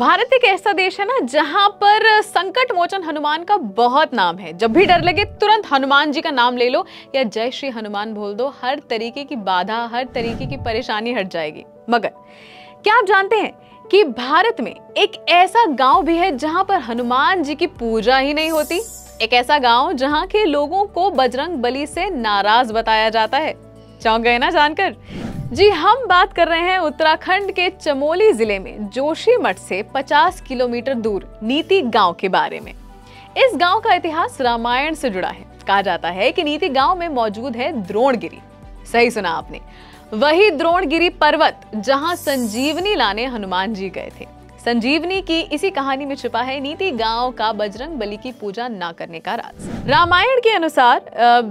भारत एक ऐसा देश है ना जहां पर संकट मोचन हनुमान का बहुत नाम है। जब भी डर लगे तुरंत हनुमान जी का नाम ले लो या जय श्री हनुमान बोल दो, हर तरीके की बाधा, हर तरीके की परेशानी हट जाएगी। मगर क्या आप जानते हैं कि भारत में एक ऐसा गांव भी है जहां पर हनुमान जी की पूजा ही नहीं होती। एक ऐसा गांव जहां के लोगों को बजरंगबली से नाराज बताया जाता है। चौंक गए ना जानकर? जी, हम बात कर रहे हैं उत्तराखंड के चमोली जिले में जोशीमठ से 50 किलोमीटर दूर नीति गांव के बारे में। इस गांव का इतिहास रामायण से जुड़ा है। कहा जाता है कि नीति गांव में मौजूद है द्रोणगिरी। सही सुना आपने, वही द्रोणगिरी पर्वत जहां संजीवनी लाने हनुमान जी गए थे। संजीवनी की इसी कहानी में छिपा है नीति गांव का बजरंगबली की पूजा ना करने का राज। रामायण के अनुसार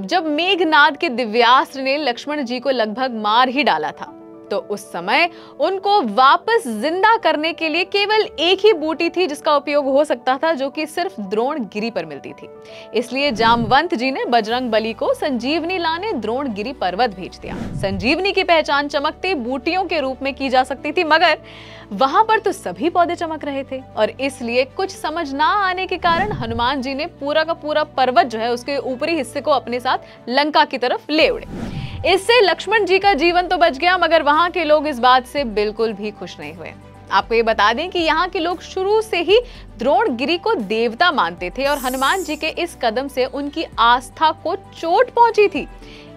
जब मेघनाद के दिव्यास्त्र ने लक्ष्मण जी को लगभग मार ही डाला था, तो उस समय उनको वापस जिंदा करने के लिए केवल एक ही बूटी थी जिसका उपयोग हो सकता था, जो कि सिर्फ द्रोणगिरी पर मिलती थी। इसलिए जाम्बवंत जी ने बजरंगबली को संजीवनी लाने द्रोणगिरी पर्वत भेज दिया। संजीवनी की पहचान चमकते बूटियों के रूप में की जा सकती थी, मगर वहां पर तो सभी पौधे चमक रहे थे और इसलिए कुछ समझ ना आने के कारण हनुमान जी ने पूरा का पूरा पर्वत जो है उसके ऊपरी हिस्से को अपने साथ लंका की तरफ ले उड़े। इससे लक्ष्मण जी का जीवन तो बच गया, मगर वहां के लोग इस बात से बिल्कुल भी खुश नहीं हुए। आपको ये बता दें कि यहाँ के लोग शुरू से ही द्रोणगिरी को देवता मानते थे और हनुमान जी के इस कदम से उनकी आस्था को चोट पहुंची थी।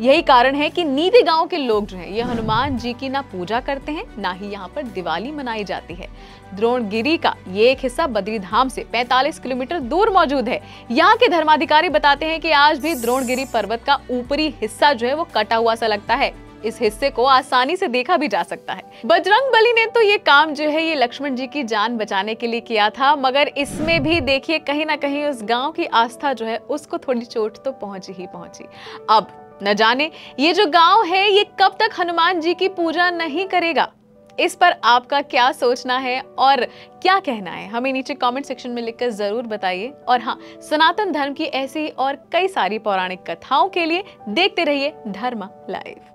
यही कारण है कि नीति गांव के लोग जो हैं ये हनुमान जी की ना पूजा करते हैं, ना ही यहाँ पर दिवाली मनाई जाती है। द्रोणगिरी का ये एक हिस्सा बद्रीधाम से 45 किलोमीटर दूर मौजूद है। यहाँ के धर्माधिकारी बताते हैं कि आज भी द्रोणगिरी पर्वत का ऊपरी हिस्सा जो है वो कटा हुआ सा लगता है। इस हिस्से को आसानी से देखा भी जा सकता है। बजरंगबली ने तो ये काम जो है ये लक्ष्मण जी की जान बचाने के लिए किया था, मगर इसमें भी देखिए कहीं ना कहीं उस गांव की आस्था जो है उसको थोड़ी चोट तो पहुंची ही पहुंची। अब न जाने ये जो गांव है ये कब तक हनुमान जी की पूजा नहीं करेगा। इस पर आपका क्या सोचना है और क्या कहना है हमें नीचे कमेंट सेक्शन में लिखकर जरूर बताइए। और हाँ, सनातन धर्म की ऐसी और कई सारी पौराणिक कथाओं के लिए देखते रहिए धर्मा लाइव।